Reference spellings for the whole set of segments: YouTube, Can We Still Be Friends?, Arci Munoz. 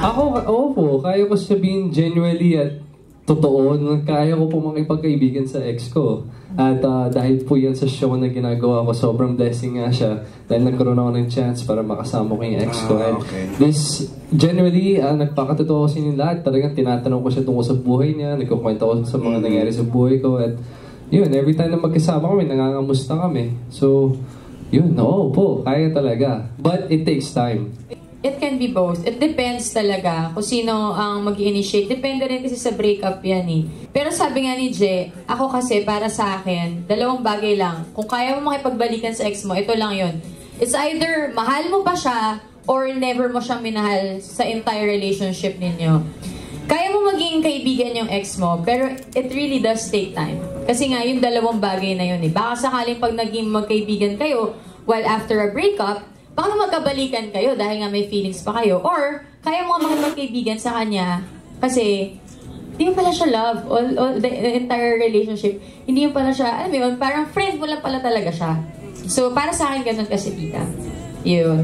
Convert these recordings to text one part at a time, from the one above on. Ako po, kaya ko sabihin genuinely at totoo na kaya ko po makipagkaibigan sa ex ko. At dahil po yan sa show na ginagawa ko, sobrang blessing nga siya dahil nagkaroon ako ng chance para makasama ko yung ex ko. And this, generally, nagpakatotoo kasi yung lahat. Talagang tinatanong ko siya tungkol sa buhay niya, nagkukwenta ko sa mga nangyari sa buhay ko. At yun, every time na magkasama kami, nangangamusta kami. So, yun, oo po, kaya talaga. But it takes time. It can be both. It depends talaga kung sino ang mag-initiate. Depende rin kasi sa breakup yan eh. Pero sabi nga ni Je, ako kasi para sa akin, dalawang bagay lang. Kung kaya mo makipagbalikan sa ex mo, ito lang yun. It's either mahal mo pa siya or never mo siyang minahal sa entire relationship ninyo. Kaya mo maging kaibigan yung ex mo, pero it really does take time. Kasi nga yung dalawang bagay na yun eh. Baka sakaling pag naging magkaibigan kayo while after a breakup, baka magkabalikan kayo dahil nga may feelings pa kayo. Or, kaya mo magkaibigan sa kanya kasi hindi mo pala siya love all the entire relationship. Hindi mo pala siya, alam mo yun, parang friend mo lang pala talaga siya. So, para sa akin, ganun kasi, tita. Yun.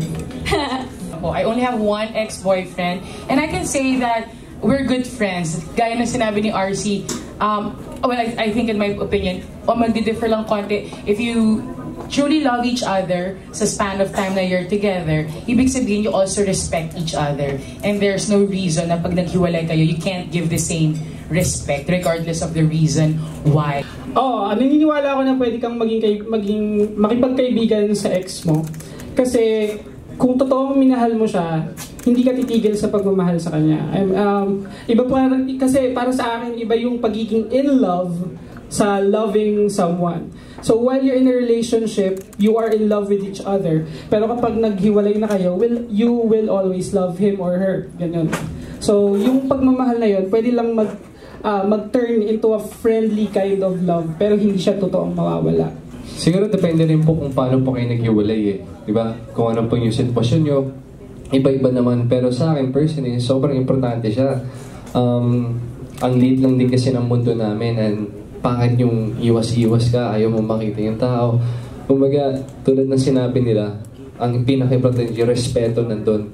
I only have one ex-boyfriend and I can say that we're good friends. Gaya na sinabi ni Arci, well, I think in my opinion, magdi-differ lang konti. If you truly love each other sa span of time na you're together, ibig sabihin you also respect each other. And there's no reason na pag naghiwalay kayo, you can't give the same respect regardless of the reason why. Oh, naniniwala ako na pwede kang makipagkaibigan sa ex mo. Kasi kung totoong minahal mo siya, hindi ka titigil sa pagmamahal sa kanya. Iba pa, kasi para sa akin, iba yung pagiging in love sa loving someone. So while you're in a relationship, you are in love with each other. Pero kapag naghiwalay na kayo, you will always love him or her. Ganyan. So yung pagmamahal na yun, pwede lang mag-turn into a friendly kind of love, pero hindi siya totoong mawawala. Siguro depende rin po kung paano po kayo naghiwalay eh. Diba? Kung ano po yung sitwasyon nyo, iba-iba naman. Pero sa akin personally, sobrang importante siya. Ang lead lang din kasi ng mundo namin, and pangit yung iwas-iwas ka, ayaw mo makita yung tao. Kumbaga, tulad ng sinabi nila, ang pinaka-importante yung respeto nandun.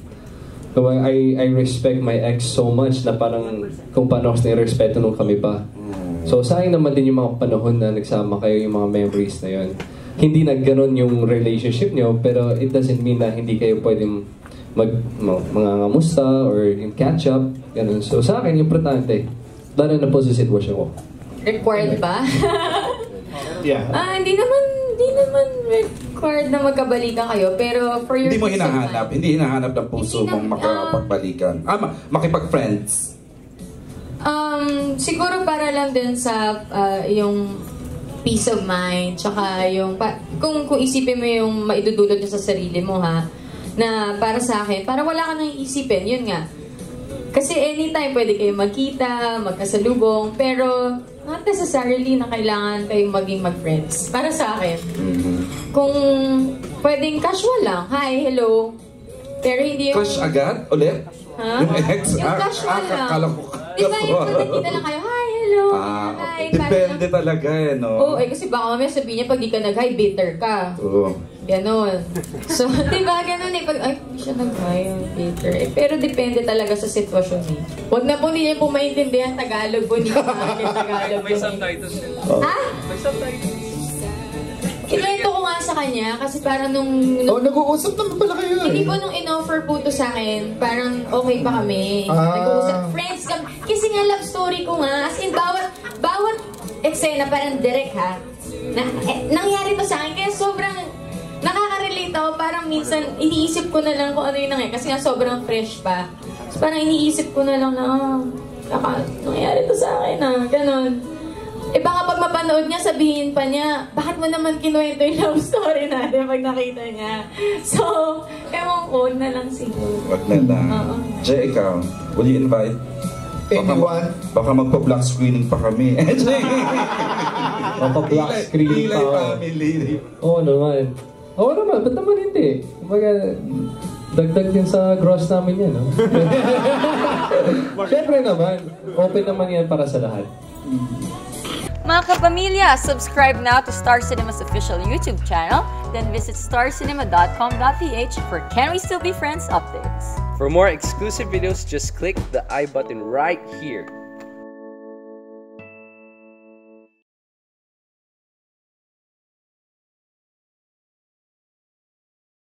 So, I respect my ex so much na parang kung paano kasi nirespeto nung kami pa. So sa akin naman din yung mga panahon na nagsama kayo, yung mga memories na yun. Hindi nagganon yung relationship nyo, pero it doesn't mean na hindi kayo pwedeng mangangamusta or catch up. Ganun. So sa akin, importante, lalo na po sa sitwasyon ko. Required ba? Yeah. Hindi naman required na magkabalikan kayo, pero for your peace of mind. Hindi hinahanap ng puso mong makapagbalikan. Makipag-friends. Siguro para lang din sa yung peace of mind, tsaka yung kung isipin mo yung maidudulot niya sa sarili mo, ha, na para sa akin, para wala ka nang iisipin, yun nga. Kasi anytime pwede kayo magkita, magkasalubong, pero not necessarily na kailangan kayong maging mag-friends. Para sa akin, kung pwedeng casual lang, hi, hello, pero hindi yung... Crush agad? Ulit? Ha? Yung ex? Yung casual lang. Diba yung nagkita lang kayo, hi, hello, hi. Depende talaga eh, no? Oo, eh kasi baka mamaya sabihin niya pag di ka nag-hi, bitter ka. Oo. Ganon. So, diba, ganon eh. Pag, ay, hindi siya nag-hi, bitter eh. Pero depende talaga sa sitwasyon eh. Huwag na po niya po maintindihan Tagalog po niya. May subtitles nila. Ha? May subtitles. Ikwento ko nga sa kanya kasi parang nung nag-uusap naman pala kayo. Hindi po nung in-offer po to sa akin, parang okay pa kami. Nag-uusap, friends kami. Kasi nga love story ko nga, as in bawat eksena parang direct, ha. Nangyari to sa akin kaya sobrang nakaka-relate ako. Parang minsan iniisip ko na lang kung ano yun nangyari kasi nga sobrang fresh pa. So parang iniisip ko na lang na nangyari to sa akin, ha, ganun. Eh baka pag mapanood niya, sabihin pa niya, bakit mo naman kinuwento yung love story natin pag nakita niya? So, ewan ko, na lang siguro. Wag na lang. Jay, ikaw, will you invite? Anyone? Baka magpa-block screening pa kami. Magpa-block screening pa. Ilay family. Oo naman, ba't naman hindi? Kumbaga, dagdag din sa gross namin yan, no? Siyempre naman, open naman yan para sa lahat. Mga kapamilya, subscribe now to Star Cinema's official YouTube channel then visit starcinema.com.ph for Can We Still Be Friends updates. For more exclusive videos, just click the I button right here.